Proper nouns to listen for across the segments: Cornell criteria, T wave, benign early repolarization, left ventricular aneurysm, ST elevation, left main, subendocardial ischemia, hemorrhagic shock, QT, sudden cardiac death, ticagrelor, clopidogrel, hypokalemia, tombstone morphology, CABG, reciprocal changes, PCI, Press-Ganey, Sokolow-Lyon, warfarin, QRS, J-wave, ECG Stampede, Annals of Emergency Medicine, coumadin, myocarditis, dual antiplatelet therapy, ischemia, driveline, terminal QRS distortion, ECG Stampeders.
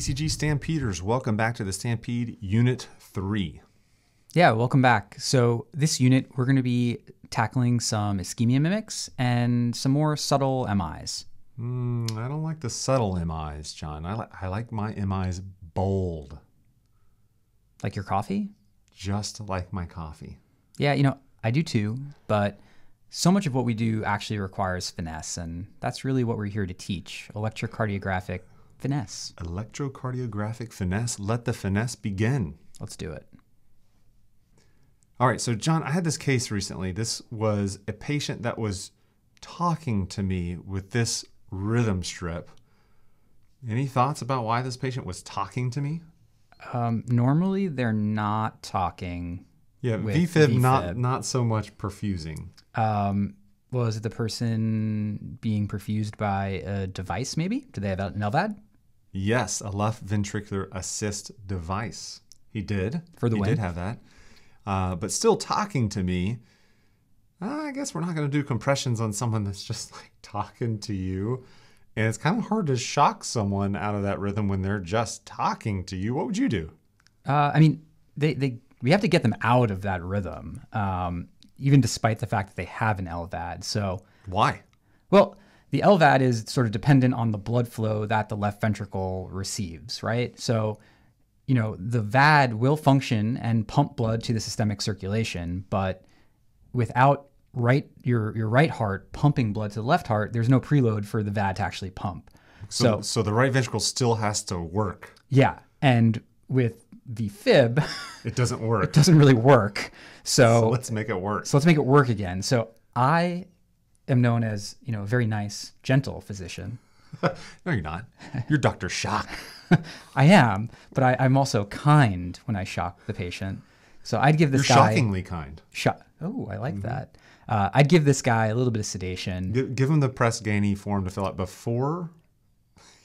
ECG Stampeders, welcome back to the Stampede Unit 3. Yeah, welcome back. So this unit, we're going to be tackling some ischemia mimics and some more subtle MIs. I don't like the subtle MIs, John. I like my MIs bold. Like your coffee? Just like my coffee. Yeah, you know, I do too, but so much of what we do actually requires finesse, and that's really what we're here to teach, electrocardiographic finesse. Electrocardiographic finesse. Let the finesse begin. Let's do it. All right, so John, I had this case recently. This was a patient that was talking to me with this rhythm strip. Any thoughts about why this patient was talking to me? Normally, they're not talking. Yeah, v fib, not so much perfusing. Well, is it the person being perfused by a device, maybe? Do they have an LVAD? Yes, a left ventricular assist device. He did. For the win. He did have that. But still talking to me. I guess we're not going to do compressions on someone that's just like talking to you. And it's kind of hard to shock someone out of that rhythm when they're just talking to you. What would you do? I mean, we have to get them out of that rhythm. Even despite the fact that they have an LVAD. So why? Well, the LVAD is sort of dependent on the blood flow that the left ventricle receives, right? So, you know, the VAD will function and pump blood to the systemic circulation, but without your right heart pumping blood to the left heart, there's no preload for the VAD to actually pump. So the right ventricle still has to work. Yeah, and with v fib, it doesn't work. It doesn't really work. So let's make it work. So let's make it work again. So I am known as, you know, a very nice, gentle physician. No, you're not. You're Dr. Shock. I am, but I'm also kind when I shock the patient. So I'd give this guy shockingly kind. Oh, I like that. I'd give this guy a little bit of sedation. Give him the Press-Ganey form to fill out before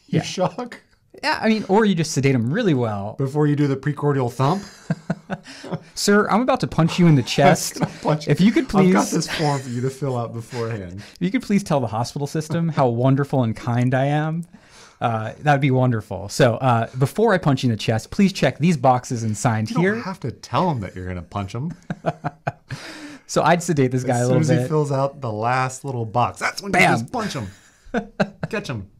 you shock. Yeah, I mean, or you just sedate him really well. Before you do the precordial thump? Sir, I'm about to punch you in the chest. If you could please... I've got this form for you to fill out beforehand. If you could please tell the hospital system how wonderful and kind I am, that would be wonderful. So before I punch you in the chest, please check these boxes and sign here. You don't have to tell him that you're going to punch him. So I'd sedate this guy a little bit. As soon as he fills out the last little box, that's when you just punch him. Catch him.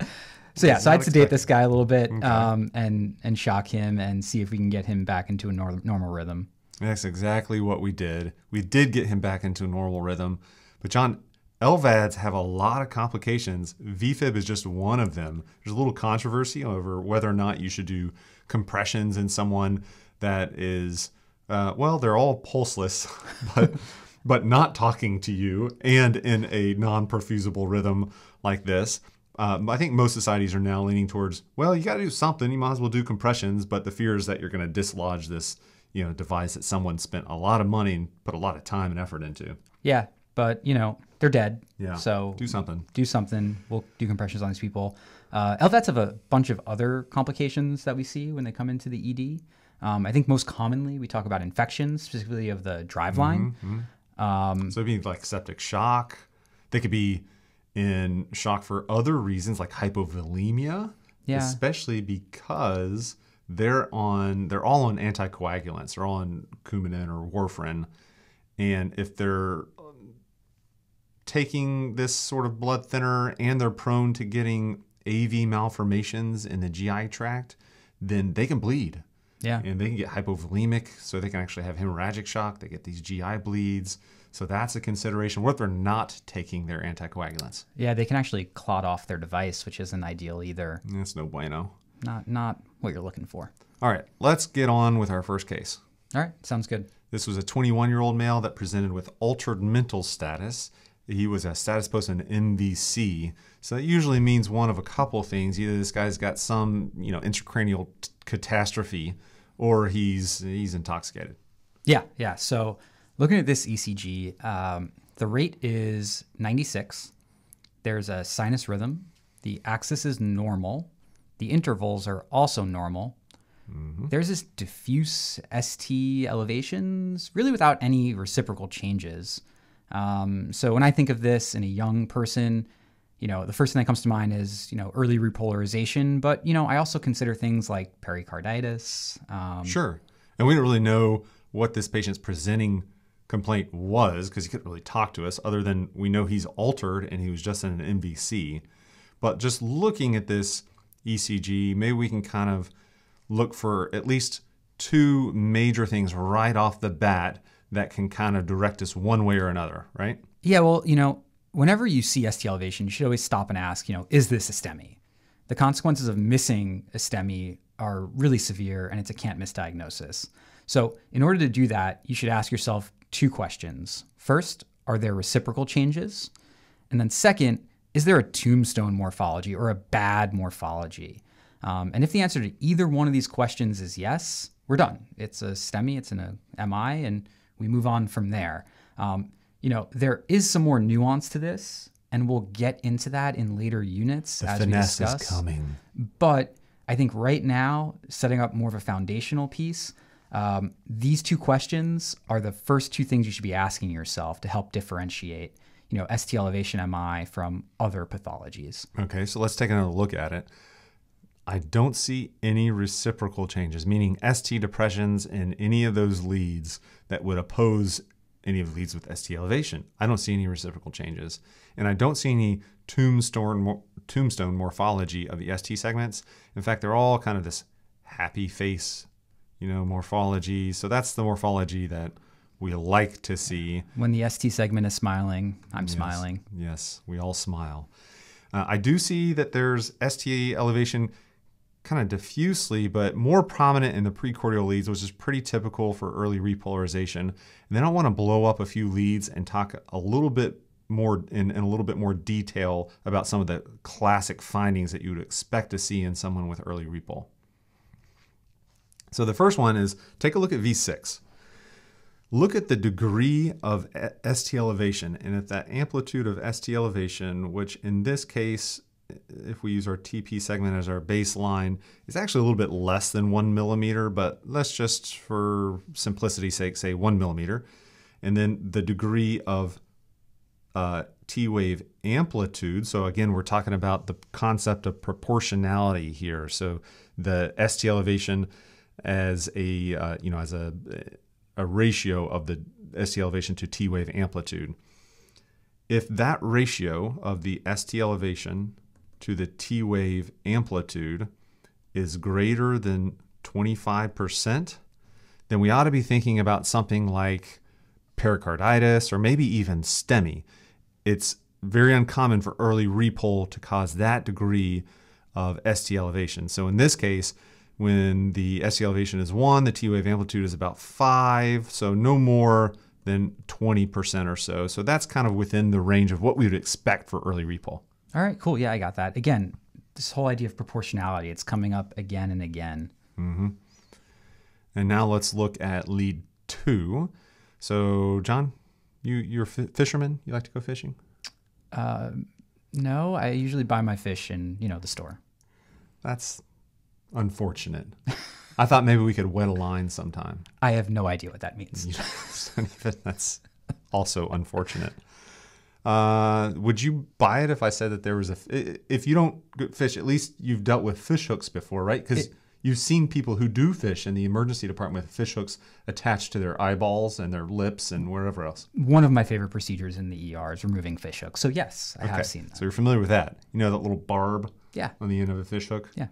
So yeah, so I'd sedate this guy a little bit, okay, and shock him and see if we can get him back into a normal rhythm. That's exactly what we did. We did get him back into a normal rhythm. But John, LVADs have a lot of complications. V-fib is just one of them. There's a little controversy over whether or not you should do compressions in someone that is, well, they're all pulseless, but not talking to you and in a non-perfusable rhythm like this. I think most societies are now leaning towards, well, you got to do something. You might as well do compressions. But the fear is that you're going to dislodge this, you know, device that someone spent a lot of money and put a lot of time and effort into. Yeah, but you know, they're dead. Yeah. So do something. Do something. We'll do compressions on these people. LVADs have a bunch of other complications that we see when they come into the ED. I think most commonly we talk about infections, specifically of the driveline. So it'd be like septic shock. They could be in shock for other reasons like hypovolemia, especially because they're all on anticoagulants. They're all on Coumadin or warfarin, and if they're taking this sort of blood thinner and they're prone to getting AV malformations in the GI tract, then they can bleed. Yeah, and they can get hypovolemic, so they can actually have hemorrhagic shock. They get these GI bleeds. So that's a consideration. What if they're not taking their anticoagulants? Yeah, they can actually clot off their device, which isn't ideal either. That's no bueno. Not what you're looking for. All right, let's get on with our first case. All right, sounds good. This was a 21-year-old male that presented with altered mental status. He was a status post in MVC. So that usually means one of a couple things. Either this guy's got some, you know, intracranial catastrophe, or he's intoxicated. Yeah, yeah. So looking at this ECG, the rate is 96. There's a sinus rhythm. The axis is normal. The intervals are also normal. There's this diffuse ST elevations, really without any reciprocal changes. So when I think of this in a young person, You know, the first thing that comes to mind is, you know, early repolarization, but, you know, I also consider things like pericarditis. Sure. And we don't really know what this patient's presenting complaint was because he couldn't really talk to us other than we know he's altered and he was just in an MVC. But just looking at this ECG, maybe we can kind of look for at least two major things right off the bat that can kind of direct us one way or another, right? Yeah, well, you know, whenever you see ST elevation, you should always stop and ask, you know, is this a STEMI? The consequences of missing a STEMI are really severe and it's a can't miss diagnosis. So in order to do that, you should ask yourself two questions. First, are there reciprocal changes? And then second, is there a tombstone morphology or a bad morphology? And if the answer to either one of these questions is yes, we're done. It's a STEMI, it's an MI, and we move on from there. You know, there is some more nuance to this, and we'll get into that in later units as we discuss. The finesse is coming. But I think right now, setting up more of a foundational piece, these two questions are the first two things you should be asking yourself to help differentiate, you know, ST elevation MI from other pathologies. Okay, so let's take another look at it. I don't see any reciprocal changes, meaning ST depressions in any of those leads that would oppose any of the leads with ST elevation. I don't see any reciprocal changes. And I don't see any tombstone morphology of the ST segments. In fact, they're all kind of this happy face, you know, morphology. So that's the morphology that we like to see. When the ST segment is smiling, I'm smiling. Yes, we all smile. I do see that there's ST elevation kind of diffusely, but more prominent in the precordial leads, which is pretty typical for early repolarization. And then I want to blow up a few leads and talk a little bit more in a little bit more detail about some of the classic findings that you would expect to see in someone with early repol. So the first one is take a look at V6. Look at the degree of ST elevation and at that amplitude of ST elevation, which in this case, if we use our TP segment as our baseline, it's actually a little bit less than 1 millimeter, but let's just for simplicity's sake say 1 millimeter. And then the degree of T wave amplitude. So again, we're talking about the concept of proportionality here. So the ST elevation as a you know, as a ratio of the ST elevation to T wave amplitude. If that ratio of the ST elevation to the T wave amplitude is greater than 25%, then we ought to be thinking about something like pericarditis or maybe even STEMI. It's very uncommon for early repol to cause that degree of ST elevation. So in this case, when the ST elevation is 1, the T wave amplitude is about 5, so no more than 20% or so. So that's kind of within the range of what we would expect for early repol. All right, cool. Yeah, I got that. Again, this whole idea of proportionality, it's coming up again and again. Mm-hmm. And now let's look at lead 2. So, John, you're a fisherman? You like to go fishing? No, I usually buy my fish in, you know, the store. That's unfortunate. I thought maybe we could wet a line sometime. I have no idea what that means. That's also unfortunate. Would you buy it if I said that there was a... If you don't fish, at least you've dealt with fish hooks before, right? Because you've seen people who do fish in the emergency department with fish hooks attached to their eyeballs and their lips and wherever else. One of my favorite procedures in the ER is removing fish hooks. So yes, I have seen that. So you're familiar with that. You know that little barb on the end of a fish hook? Yeah.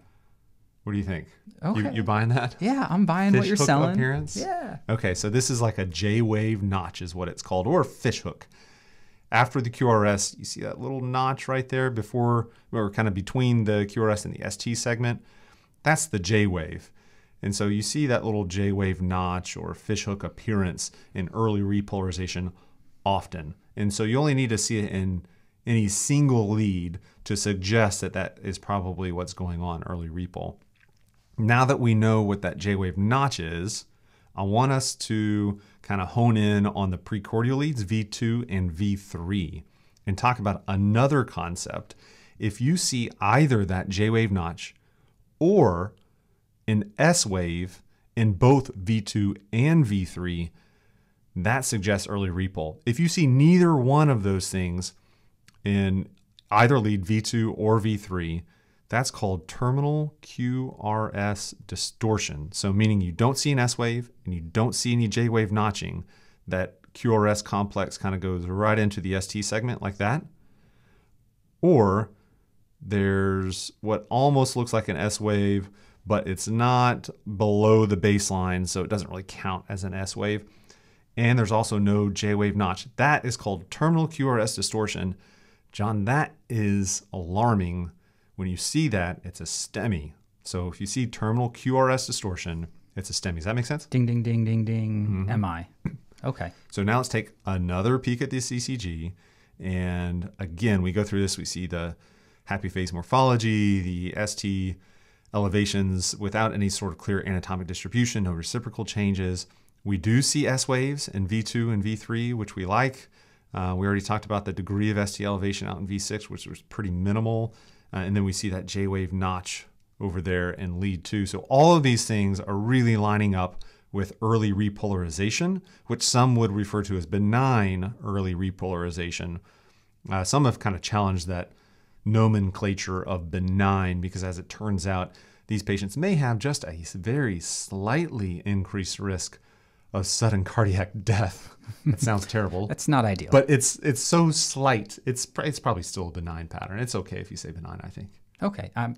What do you think? Okay. You buying that? Yeah, I'm buying what you're selling. Fish hook appearance? Yeah. Okay, so this is like a J-wave notch is what it's called, or fish hook. After the QRS, you see that little notch right there before, or kind of between the QRS and the ST segment? That's the J-wave. And so you see that little J-wave notch or fish hook appearance in early repolarization often. And so you only need to see it in any single lead to suggest that that is probably what's going on early repol. Now that we know what that J-wave notch is, I want us to kind of hone in on the precordial leads, V2 and V3, and talk about another concept. If you see either that J-wave notch or an S-wave in both V2 and V3, that suggests early repol. If you see neither one of those things in either lead V2 or V3. That's called terminal QRS distortion. So meaning you don't see an S wave and you don't see any J wave notching. That QRS complex kind of goes right into the ST segment like that. Or there's what almost looks like an S wave, but it's not below the baseline, so it doesn't really count as an S wave. And there's also no J wave notch. That is called terminal QRS distortion. John, that is alarming. When you see that, it's a STEMI. So if you see terminal QRS distortion, it's a STEMI. Does that make sense? Ding, ding, ding, ding, ding. Mm-hmm. MI. Okay. So now let's take another peek at the ECG. And again, we go through this. We see the happy phase morphology, the ST elevations without any sort of clear anatomic distribution, no reciprocal changes. We do see S waves in V2 and V3, which we like. We already talked about the degree of ST elevation out in V6, which was pretty minimal. And then we see that J-wave notch over there in lead 2. So all of these things are really lining up with early repolarization, which some would refer to as benign early repolarization. Some have kind of challenged that nomenclature of benign because, as it turns out, these patients may have just a very slightly increased risk of sudden cardiac death. That sounds terrible. That's not ideal. But it's so slight. It's probably still a benign pattern. It's okay if you say benign, I think. Okay, I'm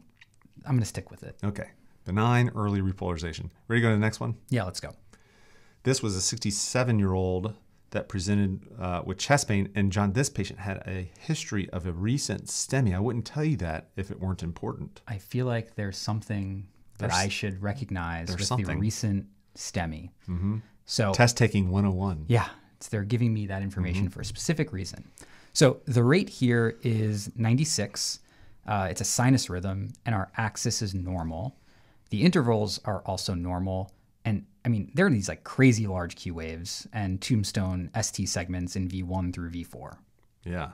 going to stick with it. Okay, benign early repolarization. Ready to go to the next one? Yeah, let's go. This was a 67-year-old that presented with chest pain. And John, this patient had a history of a recent STEMI. I wouldn't tell you that if it weren't important. I feel like there's something that I should recognize with something. The recent STEMI. Mm-hmm. So test taking 101. Yeah, they're giving me that information for a specific reason. So the rate here is 96. It's a sinus rhythm, and our axis is normal. The intervals are also normal. And I mean, there are these like crazy large Q waves and tombstone ST segments in V1 through V4. Yeah.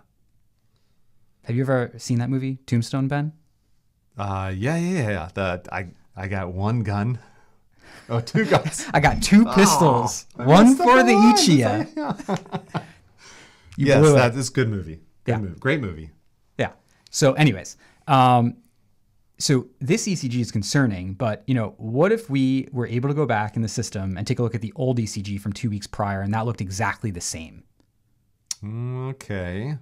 Have you ever seen that movie, Tombstone, Ben? Yeah. I got one gun. Oh, two guns. I got two pistols. Oh, one for the Ichia. Yeah. Yes, that is a good movie. Good movie. Great movie. Yeah. So anyways, so this ECG is concerning, but you know, what if we were able to go back in the system and take a look at the old ECG from 2 weeks prior, and that looked exactly the same? Okay.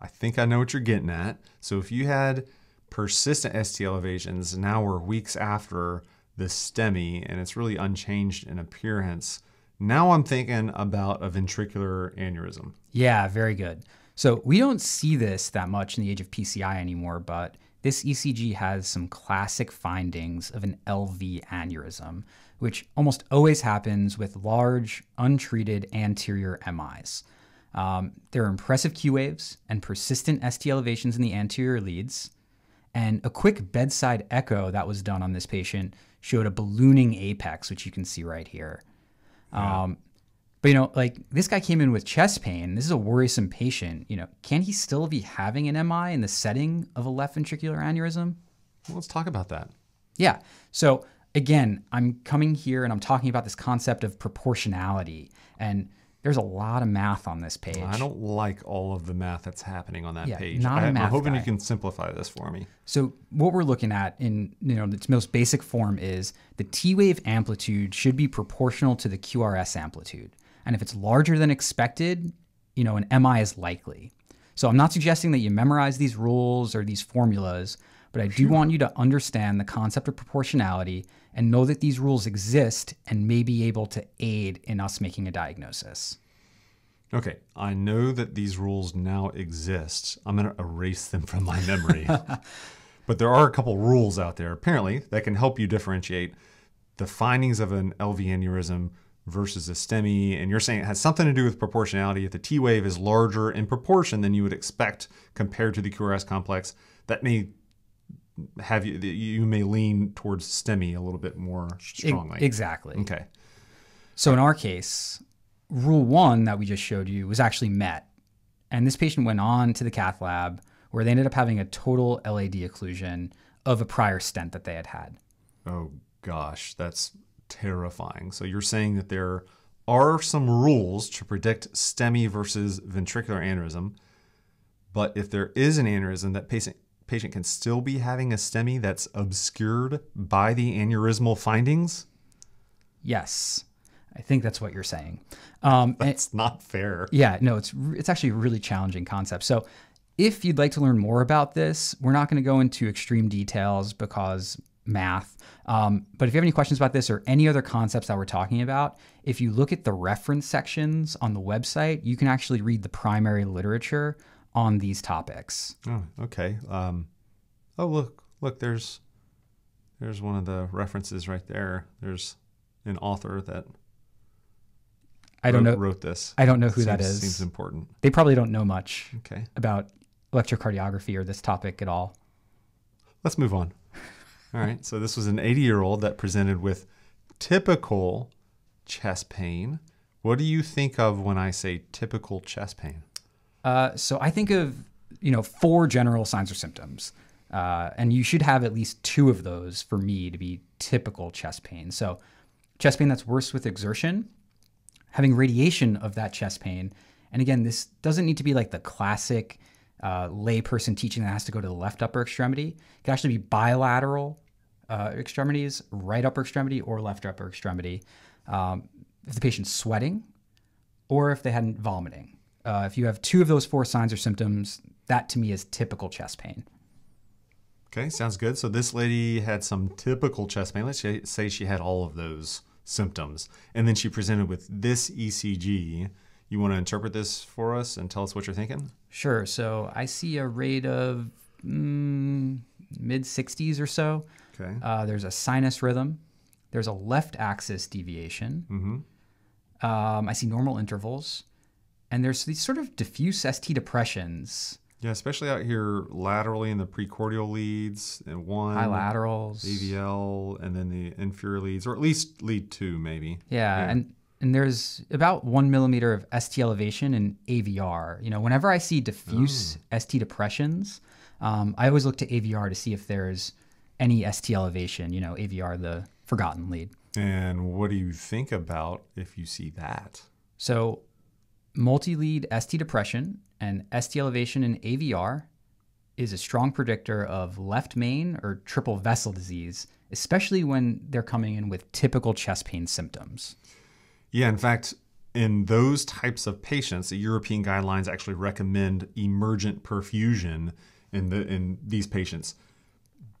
I think I know what you're getting at. So if you had persistent ST elevations, now we're weeks after the STEMI, and it's really unchanged in appearance. Now I'm thinking about a ventricular aneurysm. Yeah, very good. So we don't see this that much in the age of PCI anymore, but this ECG has some classic findings of an LV aneurysm, which almost always happens with large, untreated anterior MIs. There are impressive Q waves and persistent ST elevations in the anterior leads, and a quick bedside echo that was done on this patient showed a ballooning apex, which you can see right here. Yeah. But, you know, like this guy came in with chest pain. This is a worrisome patient. You know, can he still be having an MI in the setting of a left ventricular aneurysm? Well, let's talk about that. Yeah. So, again, I'm coming here and I'm talking about this concept of proportionality. And there's a lot of math on this page. I don't like all of the math that's happening on that page. I'm hoping you can simplify this for me. So what we're looking at in its most basic form is the T wave amplitude should be proportional to the QRS amplitude. And if it's larger than expected, an MI is likely. So I'm not suggesting that you memorize these rules or these formulas, but I do want you to understand the concept of proportionality and know that these rules exist and may be able to aid in us making a diagnosis. Okay, I know that these rules now exist. I'm gonna erase them from my memory. But there are a couple rules out there, apparently, that can help you differentiate the findings of an LV aneurysm versus a STEMI, and you're saying it has something to do with proportionality. If the T wave is larger in proportion than you would expect compared to the QRS complex, that may have you may lean towards STEMI a little bit more strongly. Exactly. Okay. So in our case, rule 1 that we just showed you was actually met. And this patient went on to the cath lab where they ended up having a total LAD occlusion of a prior stent that they had had. Oh gosh, that's terrifying. So you're saying that there are some rules to predict STEMI versus ventricular aneurysm, But if there is an aneurysm, that patient can still be having a STEMI that's obscured by the aneurysmal findings? Yes. I think that's what you're saying. That's not fair. Yeah, no, it's actually a really challenging concept. So if you'd like to learn more about this, we're not going to go into extreme details because math. But if you have any questions about this or any other concepts that we're talking about, if you look at the reference sections on the website, you can actually read the primary literature on these topics. Oh, okay. Oh, look, there's one of the references right there. There's an author that wrote this. I don't know who that is. Seems important. They probably don't know much about electrocardiography or this topic at all. Let's move on. All right. So this was an 80-year-old that presented with typical chest pain. What do you think of when I say typical chest pain? So I think of, four general signs or symptoms. And you should have at least two of those for me to be typical chest pain. So chest pain that's worse with exertion, having radiation of that chest pain. And again, this doesn't need to be like the classic lay person teaching that has to go to the left upper extremity. It can actually be bilateral extremities, right upper extremity or left upper extremity. If the patient's sweating or if they hadn't vomiting. If you have two of those four signs or symptoms, that to me is typical chest pain. Okay, sounds good. So this lady had some typical chest pain. Let's say she had all of those symptoms. And then she presented with this ECG. You want to interpret this for us and tell us what you're thinking? Sure. So I see a rate of mid-60s or so. Okay. There's a sinus rhythm. There's a left axis deviation. Mm-hmm. I see normal intervals. And there's these sort of diffuse ST depressions. Yeah, especially out here laterally in the precordial leads and one. Bilaterals. AVL, and then the inferior leads, or at least lead two maybe. Yeah, and there's about 1 millimeter of ST elevation in AVR. Whenever I see diffuse ST depressions, I always look to AVR to see if there's any ST elevation, AVR, the forgotten lead. And what do you think about if you see that? So multi-lead ST depression and ST elevation in AVR is a strong predictor of left main or triple vessel disease, especially when they're coming in with typical chest pain symptoms. Yeah, in fact, in those types of patients, the European guidelines actually recommend emergent perfusion in these patients.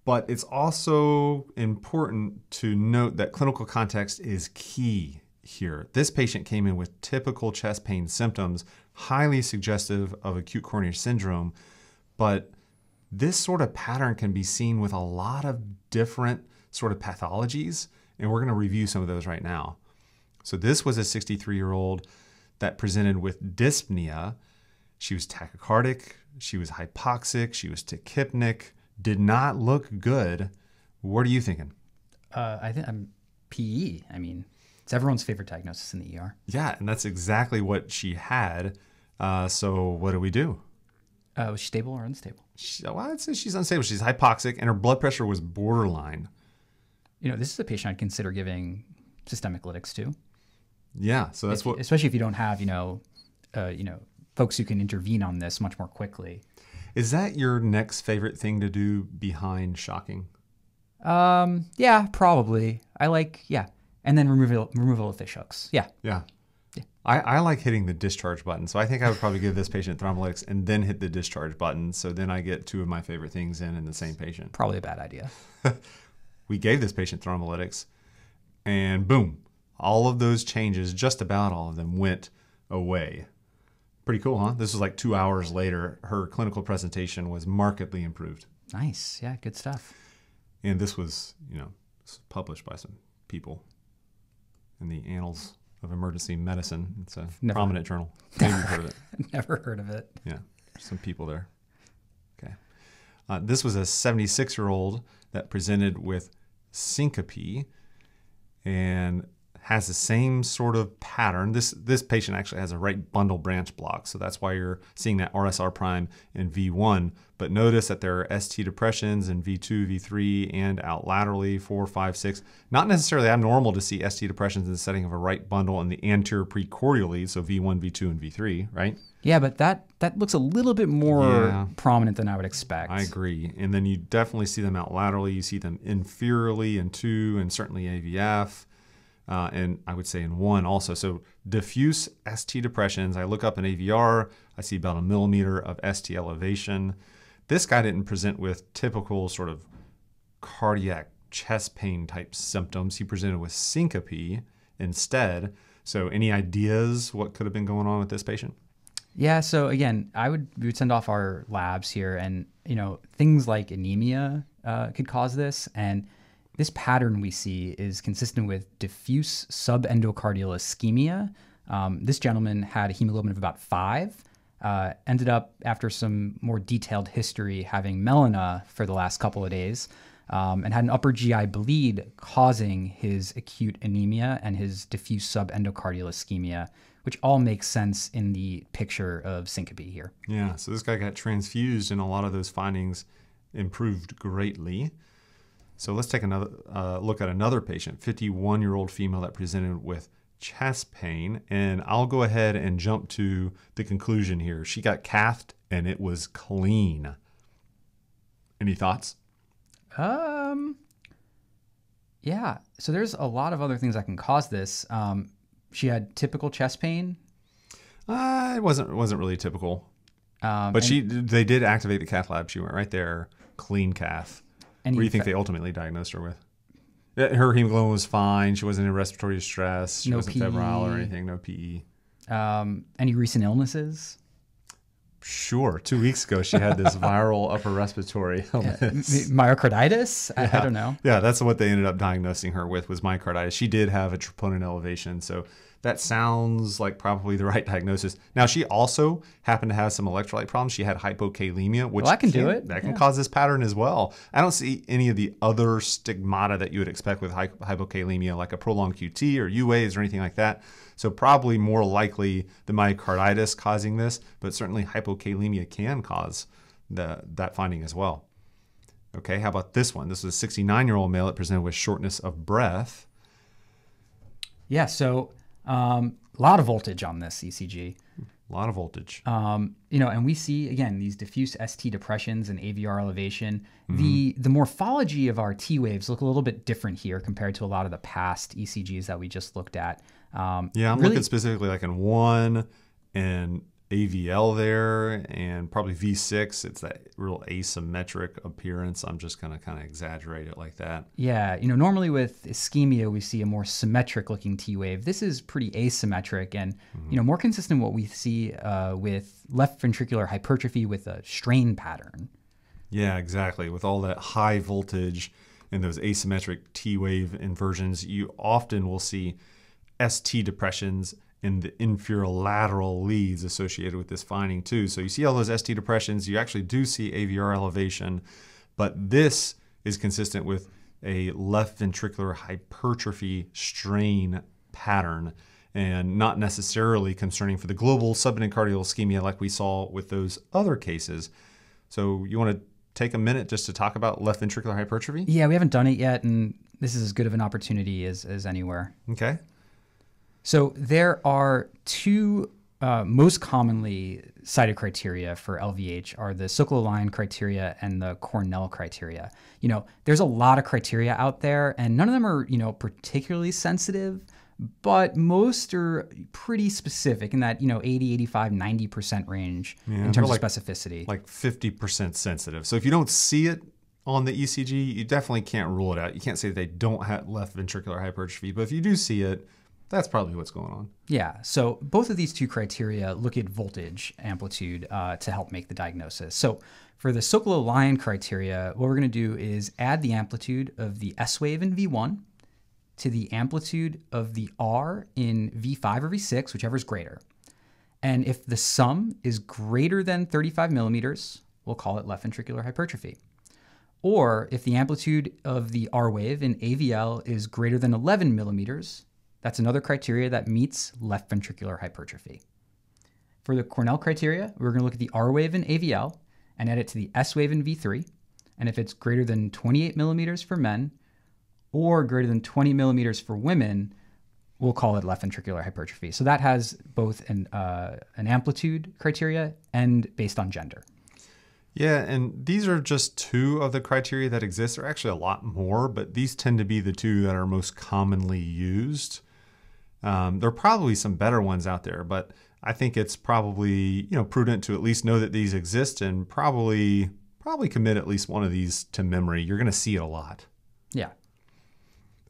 But it's also important to note that clinical context is key here. This patient came in with typical chest pain symptoms, highly suggestive of acute coronary syndrome, but this sort of pattern can be seen with a lot of different sort of pathologies, and we're going to review some of those right now. So this was a 63-year-old that presented with dyspnea. She was tachycardic, she was hypoxic, she was tachypnic, did not look good. What are you thinking? I think I'm PE, It's everyone's favorite diagnosis in the ER. Yeah, and that's exactly what she had. So what do we do? Was she stable or unstable? I'd say she's unstable. She's hypoxic, and her blood pressure was borderline. This is a patient I'd consider giving systemic lytics to. Yeah, so that's especially if you don't have, folks who can intervene on this much more quickly. Is that your next favorite thing to do behind shocking? Yeah, probably. And then removal of fish hooks. Yeah. I like hitting the discharge button. So I think I would probably give this patient thrombolytics and then hit the discharge button. So then I get two of my favorite things in the same patient. Probably a bad idea. We gave this patient thrombolytics and boom, all of those changes, just about all of them, went away. Pretty cool, huh? This was like 2 hours later. Her clinical presentation was markedly improved. Nice. Yeah, good stuff. And this was, published by some people in the Annals of Emergency Medicine. It's a prominent journal. Maybe you've heard of it. Never heard of it. Yeah, some people there. Okay. This was a 76-year-old that presented with syncope and has the same sort of pattern. This patient actually has a right bundle branch block, so that's why you're seeing that RSR prime in V1. But notice that there are ST depressions in V2, V3, and out laterally, 4, 5, 6. Not necessarily abnormal to see ST depressions in the setting of a right bundle in the anterior precordial leads, so V1, V2, and V3, right? Yeah, but that looks a little bit more prominent than I would expect. I agree. And then you definitely see them out laterally. You see them inferiorly in 2 and certainly AVF. And I would say in 1 also. So diffuse ST depressions. I look up an AVR. I see about a millimeter of ST elevation. This guy didn't present with typical sort of cardiac chest pain type symptoms. He presented with syncope instead. So any ideas what could have been going on with this patient? Yeah, so again, we would send off our labs here, and things like anemia could cause this, and this pattern we see is consistent with diffuse subendocardial ischemia. This gentleman had a hemoglobin of about 5, ended up after some more detailed history having melena for the last couple of days, and had an upper GI bleed causing his acute anemia and his diffuse subendocardial ischemia, which all makes sense in the picture of syncope here. Yeah, so this guy got transfused, and a lot of those findings improved greatly. So let's take another look at another patient, 51-year-old female that presented with chest pain, and I'll go ahead and jump to the conclusion here. She got cathed, and it was clean. Any thoughts? Yeah, so there's a lot of other things that can cause this. She had typical chest pain. It wasn't really typical, but they did activate the cath lab. She went right there, clean cath. What do you think they ultimately diagnosed her with? Her hemoglobin was fine. She wasn't in respiratory distress. She wasn't febrile or anything. No PE. Any recent illnesses? Sure. 2 weeks ago, she had this viral upper respiratory illness. Myocarditis? I don't know. Yeah, that's what they ended up diagnosing her with, was myocarditis. She did have a troponin elevation, so that sounds like probably the right diagnosis. Now, she also happened to have some electrolyte problems. She had hypokalemia, which can cause this pattern as well. I don't see any of the other stigmata that you would expect with hypokalemia, like a prolonged QT or U waves or anything like that. So probably more likely the myocarditis causing this, but certainly hypokalemia can cause that finding as well. Okay, how about this one? This was a 69-year-old male that presented with shortness of breath. Yeah, so a lot of voltage on this ECG. A lot of voltage. And we see, again, these diffuse ST depressions and AVR elevation. Mm-hmm. The morphology of our T waves look a little bit different here compared to a lot of the past ECGs that we just looked at. I'm really looking specifically like in 1 and AVL there, and probably V6. It's that real asymmetric appearance. I'm just going to kind of exaggerate it like that. Yeah, normally with ischemia, we see a more symmetric looking T wave. This is pretty asymmetric and, more consistent with what we see with left ventricular hypertrophy with a strain pattern. Yeah, exactly. With all that high voltage and those asymmetric T wave inversions, you often will see ST depressions in the inferior-lateral leads associated with this finding too. So you see all those ST depressions, you actually do see AVR elevation, but this is consistent with a left ventricular hypertrophy strain pattern and not necessarily concerning for the global subendocardial ischemia like we saw with those other cases. So you want to take a minute just to talk about left ventricular hypertrophy? Yeah, we haven't done it yet, and this is as good of an opportunity as anywhere. Okay. So there are two most commonly cited criteria for LVH are the Sokolow-Lyon criteria and the Cornell criteria. There's a lot of criteria out there, and none of them are, particularly sensitive, but most are pretty specific in that, 80, 85, 90% range in terms of specificity. Like 50% sensitive. So if you don't see it on the ECG, you definitely can't rule it out. You can't say they don't have left ventricular hypertrophy, but if you do see it, that's probably what's going on. Yeah, so both of these two criteria look at voltage amplitude to help make the diagnosis. So for the Sokolow-Lyon criteria, what we're going to do is add the amplitude of the S wave in V1 to the amplitude of the R in V5 or V6, whichever is greater. And if the sum is greater than 35 millimeters, we'll call it left ventricular hypertrophy. Or if the amplitude of the R wave in AVL is greater than 11 millimeters, That's another criteria that meets left ventricular hypertrophy. For the Cornell criteria, we're going to look at the R wave in AVL and add it to the S wave in V3. And if it's greater than 28 millimeters for men or greater than 20 millimeters for women, we'll call it left ventricular hypertrophy. So that has both an amplitude criteria and based on gender. Yeah, and these are just two of the criteria that exist. There are actually a lot more, but these tend to be the two that are most commonly used. There are probably some better ones out there, but I think it's probably prudent to at least know that these exist and probably commit at least one of these to memory. You're going to see it a lot. Yeah.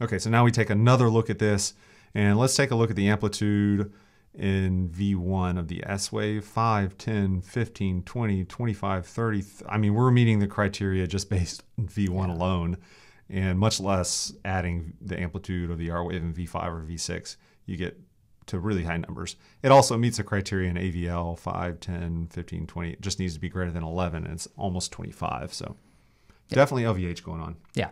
Okay, so now we take another look at this, and let's take a look at the amplitude in V1 of the S wave, 5, 10, 15, 20, 25, 30. I mean, we're meeting the criteria just based on V1 alone, and much less adding the amplitude of the R wave in V5 or V6. You get to really high numbers. It also meets the criteria in AVL, 5, 10, 15, 20. It just needs to be greater than 11, and it's almost 25. So definitely LVH going on. Yeah.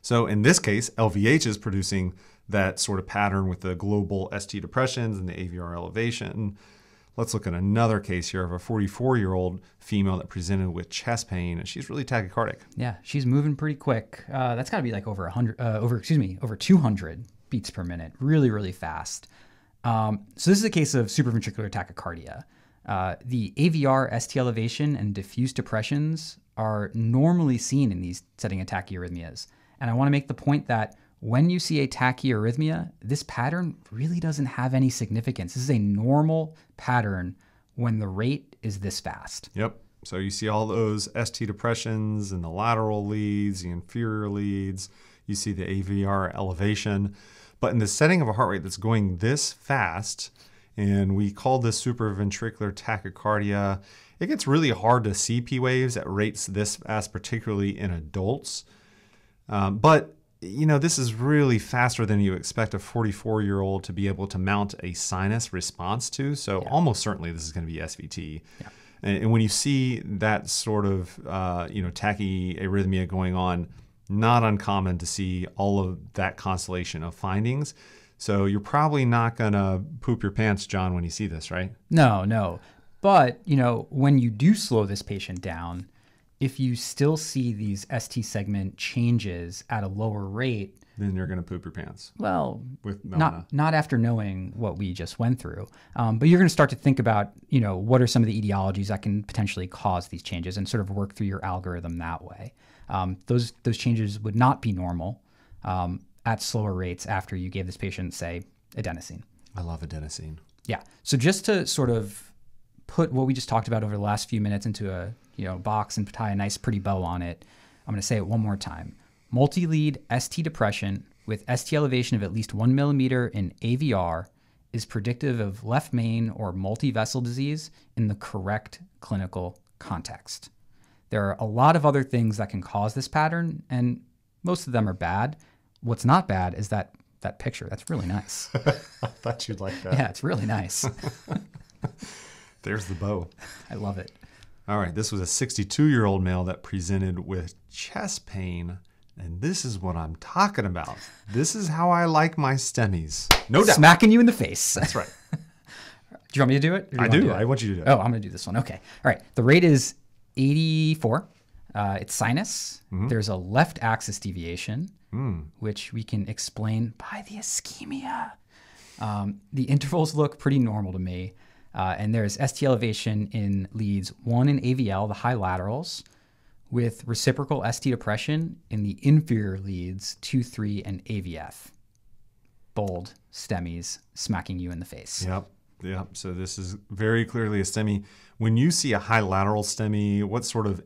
So in this case, LVH is producing that sort of pattern with the global ST depressions and the AVR elevation. Let's look at another case here of a 44-year-old female that presented with chest pain, and she's really tachycardic. Yeah, she's moving pretty quick. That's got to be like over 100, over 200 beats per minute, really, really fast. So this is a case of supraventricular tachycardia. The AVR, ST elevation, and diffuse depressions are normally seen in these setting of tachyarrhythmias. And I want to make the point that when you see a tachyarrhythmia, this pattern really doesn't have any significance. This is a normal pattern when the rate is this fast. Yep. So you see all those ST depressions and the lateral leads, the inferior leads. You see the AVR elevation. But in the setting of a heart rate that's going this fast, and we call this supraventricular tachycardia, it gets really hard to see P waves at rates this fast, particularly in adults. But this is really faster than you expect a 44-year-old to be able to mount a sinus response to. So almost certainly this is going to be SVT. Yeah. And when you see that sort of tachyarrhythmia going on, not uncommon to see all of that constellation of findings. So you're probably not going to poop your pants, John, when you see this, right? No, no. But, when you do slow this patient down, if you still see these ST segment changes at a lower rate, then you're going to poop your pants. Well, with not after knowing what we just went through. But you're going to start to think about, what are some of the etiologies that can potentially cause these changes and sort of work through your algorithm that way. Those changes would not be normal at slower rates after you gave this patient, say, adenosine. I love adenosine. Yeah. So just to sort of put what we just talked about over the last few minutes into a box and tie a nice pretty bow on it, I'm going to say it one more time. Multi-lead ST depression with ST elevation of at least 1 millimeter in AVR is predictive of left main or multivessel disease in the correct clinical context. There are a lot of other things that can cause this pattern, and most of them are bad. What's not bad is that picture. That's really nice. I thought you'd like that. Yeah, it's really nice. There's the bow. I love it. All right, this was a 62-year-old male that presented with chest pain, and this is what I'm talking about. This is how I like my STEMIs. No doubt. Smacking you in the face. That's right. Do you want me to do it? I do. I want you to do it. Oh, I'm going to do this one. Okay. All right. The rate is 84. It's sinus. Mm-hmm. There's a left axis deviation, which we can explain by the ischemia. The intervals look pretty normal to me. And there's ST elevation in leads 1 in AVL, the high laterals, with reciprocal ST depression in the inferior leads 2, 3, and AVF. Bold STEMIs smacking you in the face. Yep. Yep. So this is very clearly a STEMI. When you see a high lateral STEMI, what sort of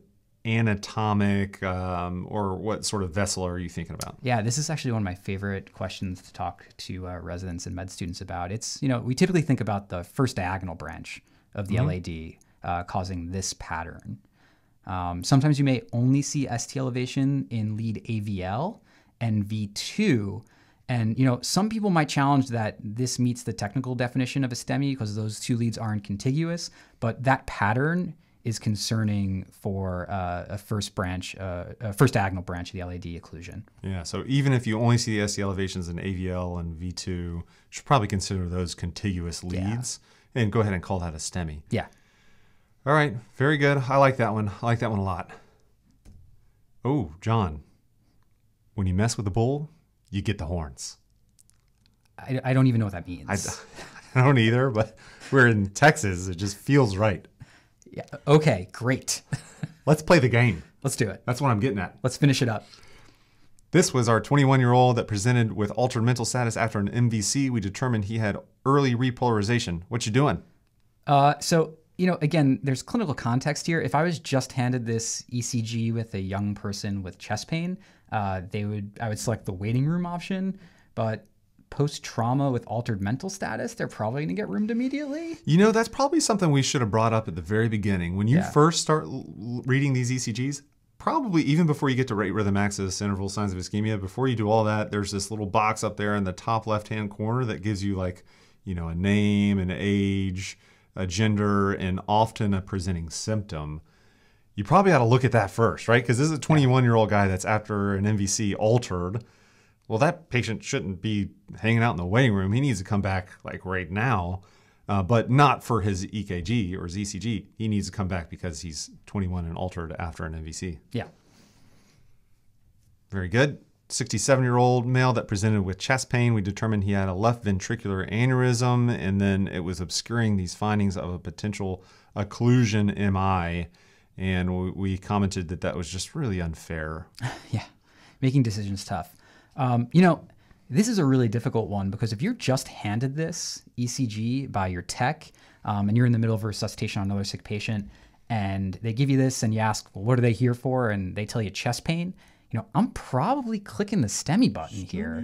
anatomic or what sort of vessel are you thinking about? Yeah, this is actually one of my favorite questions to talk to residents and med students about. It's, we typically think about the first diagonal branch of the LAD causing this pattern. Sometimes you may only see ST elevation in lead AVL and V2. And, some people might challenge that this meets the technical definition of a STEMI because those two leads aren't contiguous, but that pattern is concerning for a first diagonal branch of the LAD occlusion. Yeah, so even if you only see the ST elevations in AVL and V2, you should probably consider those contiguous leads and go ahead and call that a STEMI. Yeah. All right, very good. I like that one. I like that one a lot. Oh, John, when you mess with the bull, you get the horns. I don't even know what that means. I don't either, but we're in Texas. It just feels right. Yeah. Okay, great. Let's play the game. Let's do it. That's what I'm getting at. Let's finish it up. This was our 21-year-old that presented with altered mental status after an MVC. We determined he had early repolarization. What you doing? So, you know, again, there's clinical context here. If I was just handed this ECG with a young person with chest pain, I would select the waiting room option, but post-trauma with altered mental status, they're probably going to get roomed immediately. You know, that's probably something we should have brought up at the very beginning. When you first start reading these ECGs, probably even before you get to rate rhythm axis, interval, signs of ischemia, before you do all that, there's this little box up there in the top left-hand corner that gives you, like, you know, a name, an age, a gender, and often a presenting symptom. You probably ought to look at that first, right? Because this is a 21-year-old guy that's after an MVC altered. Well, that patient shouldn't be hanging out in the waiting room. He needs to come back like right now, but not for his EKG or his ECG. He needs to come back because he's 21 and altered after an MVC. Yeah. Very good. 67-year-old male that presented with chest pain. We determined he had a left ventricular aneurysm, and then it was obscuring these findings of a potential occlusion MI. And we commented that that was just really unfair. Yeah. Making decisions tough. You know, this is a really difficult one because if you're just handed this ECG by your tech and you're in the middle of a resuscitation on another sick patient and they give you this and you ask, well, what are they here for? And they tell you chest pain. You know, I'm probably clicking the STEMI button here.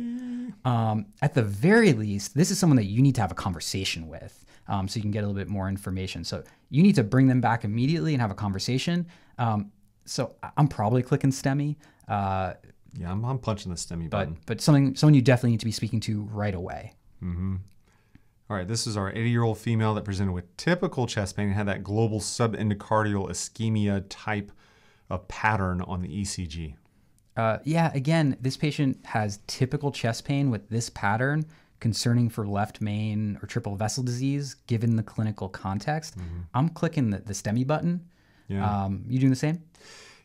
At the very least, this is someone that you need to have a conversation with so you can get a little bit more information. So you need to bring them back immediately and have a conversation. So I'm probably clicking STEMI. Yeah, I'm punching the STEMI button. But someone you definitely need to be speaking to right away. Mm-hmm. All right, this is our 80-year-old female that presented with typical chest pain and had that global subendocardial ischemia type of pattern on the ECG. Yeah, again, this patient has typical chest pain with this pattern concerning for left main or triple vessel disease, given the clinical context. Mm-hmm. I'm clicking the STEMI button. Yeah. You doing the same?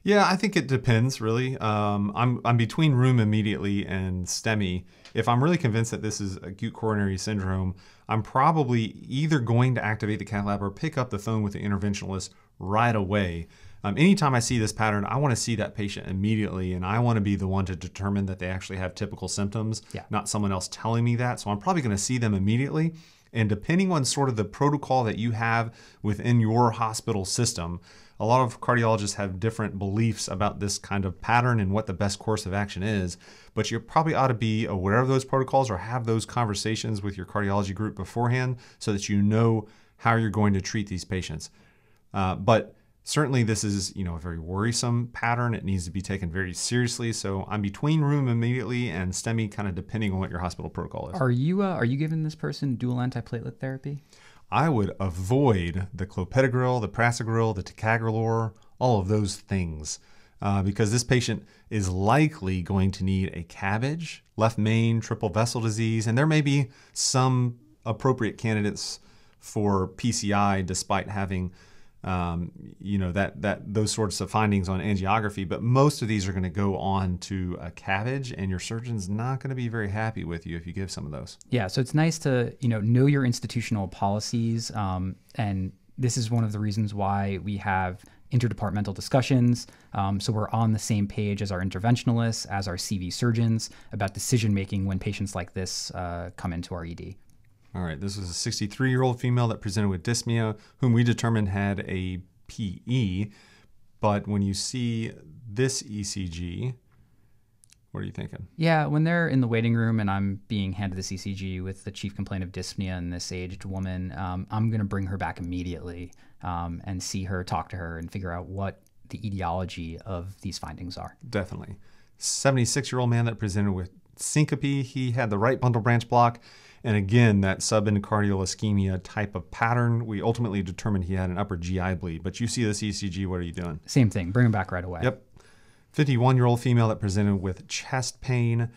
Yeah, I think it depends, really. I'm between room immediately and STEMI. If I'm really convinced that this is acute coronary syndrome, I'm probably either going to activate the cath lab or pick up the phone with the interventionalist right away. Anytime I see this pattern, I want to see that patient immediately, and I want to be the one to determine that they actually have typical symptoms, not someone else telling me that. So I'm probably going to see them immediately. And depending on sort of the protocol that you have within your hospital system, a lot of cardiologists have different beliefs about this kind of pattern and what the best course of action is, but you probably ought to be aware of those protocols or have those conversations with your cardiology group beforehand so that you know how you're going to treat these patients. But certainly this is, you know, a very worrisome pattern. It needs to be taken very seriously. So I'm between room immediately and STEMI, kind of depending on what your hospital protocol is. Are you giving this person dual antiplatelet therapy? I would avoid the clopidogrel, the prasugrel, the ticagrelor, all of those things, because this patient is likely going to need a CABG, left main, triple vessel disease, and there may be some appropriate candidates for PCI despite having you know, those sorts of findings on angiography, but most of these are going to go on to a CABG, and your surgeon's not going to be very happy with you if you give some of those. Yeah, so it's nice to, you know your institutional policies, and this is one of the reasons why we have interdepartmental discussions, so we're on the same page as our interventionalists, as our CV surgeons, about decision-making when patients like this come into our ED. All right, this was a 63-year-old female that presented with dyspnea, whom we determined had a PE. But when you see this ECG, what are you thinking? Yeah, when they're in the waiting room and I'm being handed this ECG with the chief complaint of dyspnea in this aged woman, I'm going to bring her back immediately and see her, talk to her, and figure out what the etiology of these findings are. Definitely. 76-year-old man that presented with syncope, he had the right bundle branch block. And again, that subendocardial ischemia type of pattern, we ultimately determined he had an upper GI bleed. But you see this ECG, what are you doing? Same thing, bring him back right away. Yep. 51-year-old female that presented with chest pain,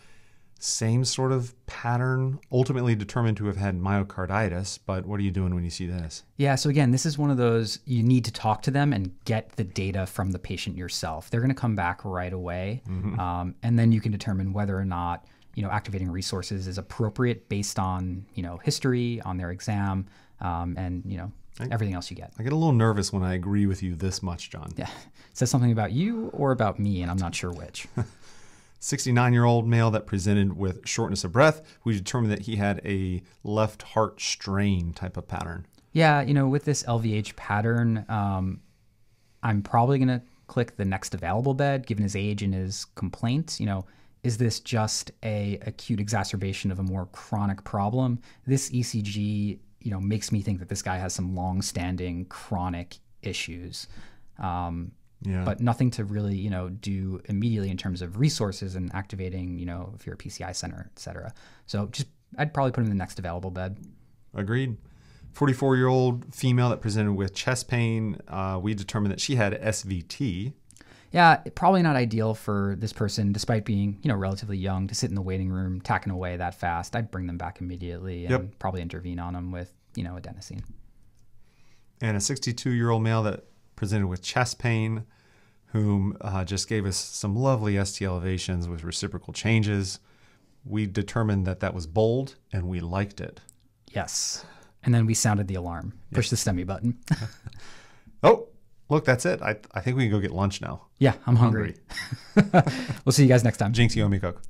same sort of pattern, ultimately determined to have had myocarditis. But what are you doing when you see this? Yeah, so again, this is one of those, you need to talk to them and get the data from the patient yourself. They're going to come back right away, and then you can determine whether or not activating resources is appropriate based on history, on their exam, and everything else you get. I get a little nervous when I agree with you this much, John. Yeah, it says something about you or about me, and I'm not sure which. 69-year-old male that presented with shortness of breath. We determined that he had a left heart strain type of pattern. Yeah, with this LVH pattern, I'm probably going to click the next available bed, given his age and his complaints. Is this just a acute exacerbation of a more chronic problem? This ECG, makes me think that this guy has some long-standing chronic issues. Yeah. But nothing to really, do immediately in terms of resources and activating, if you're a PCI center, et cetera. So I'd probably put him in the next available bed. Agreed. 44-year-old female that presented with chest pain. We determined that she had SVT. Yeah, probably not ideal for this person, despite being, relatively young, to sit in the waiting room, tacking away that fast. I'd bring them back immediately and probably intervene on them with, adenosine. And a 62-year-old male that presented with chest pain, whom just gave us some lovely ST elevations with reciprocal changes. We determined that that was bold, and we liked it. Yes. And then we sounded the alarm. Push the STEMI button. Oh, look, that's it. I think we can go get lunch now. Yeah, I'm hungry. We'll see you guys next time. Jinx, you owe me Coke.